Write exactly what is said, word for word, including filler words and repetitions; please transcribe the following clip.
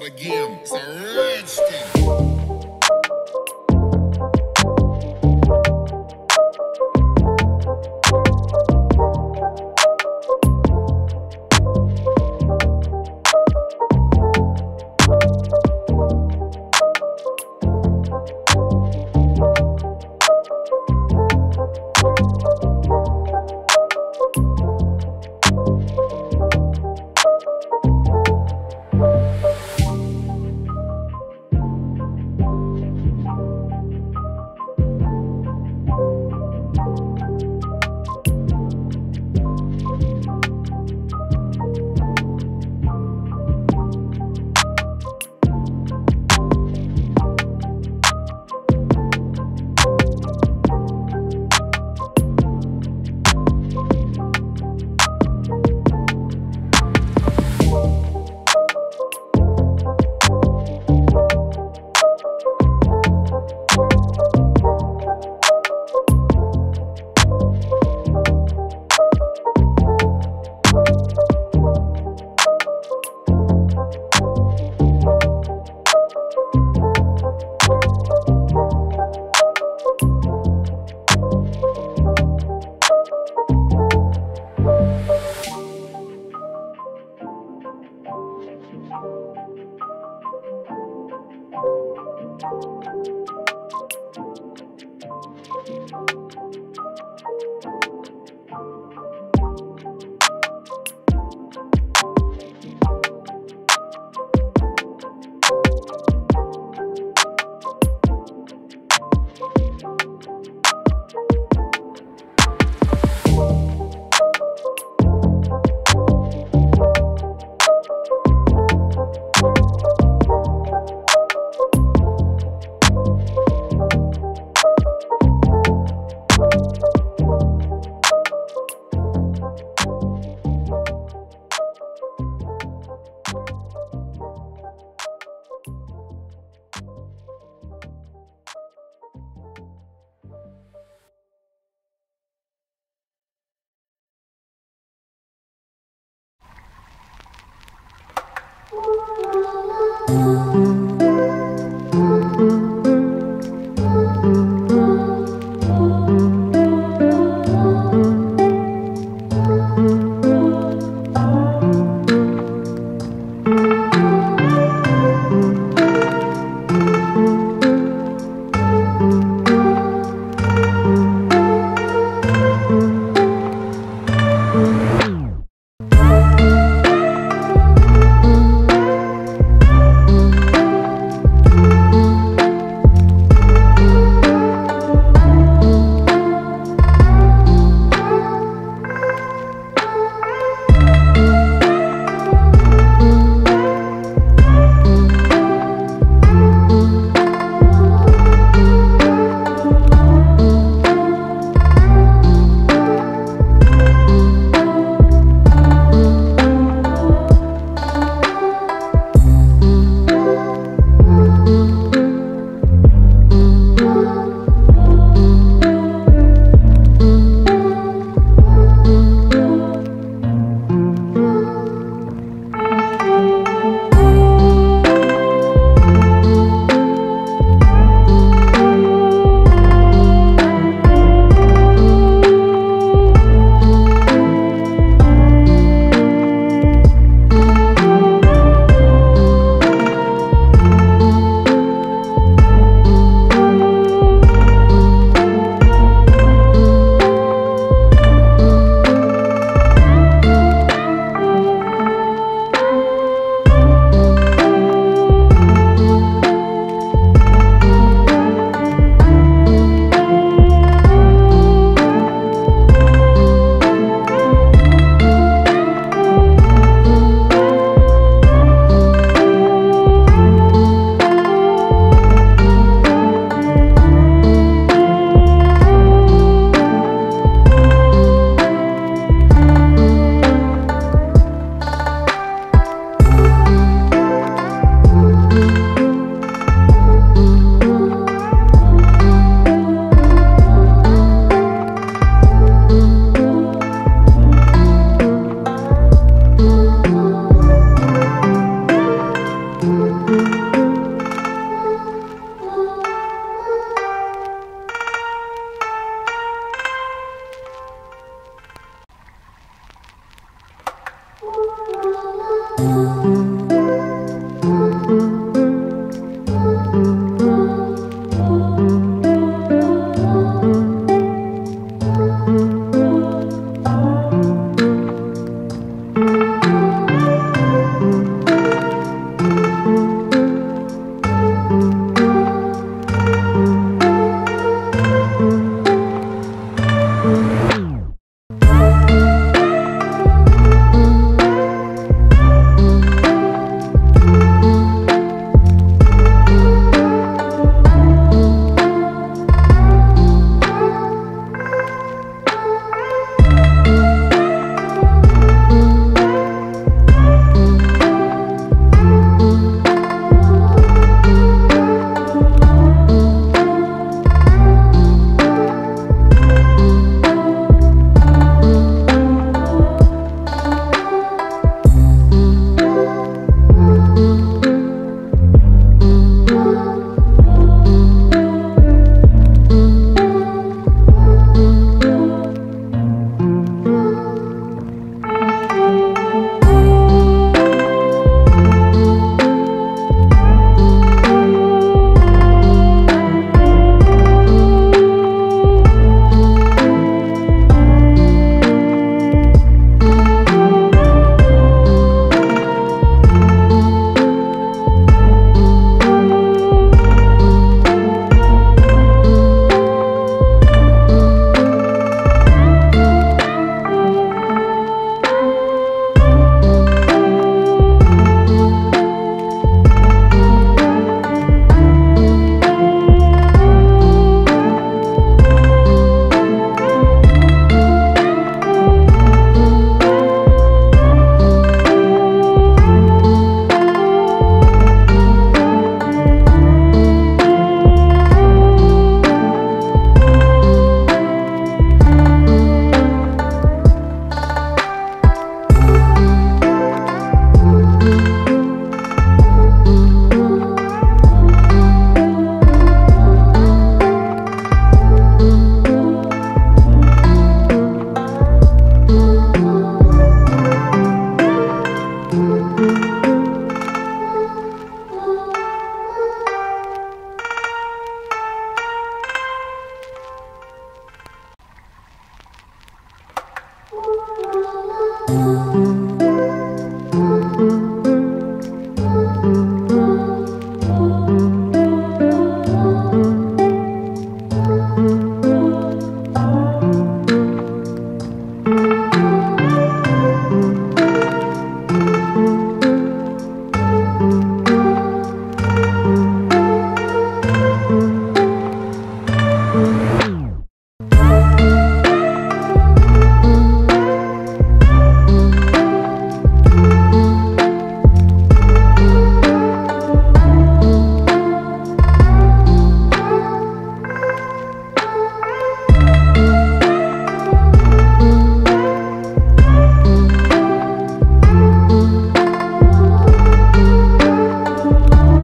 start again. It's a rich thing.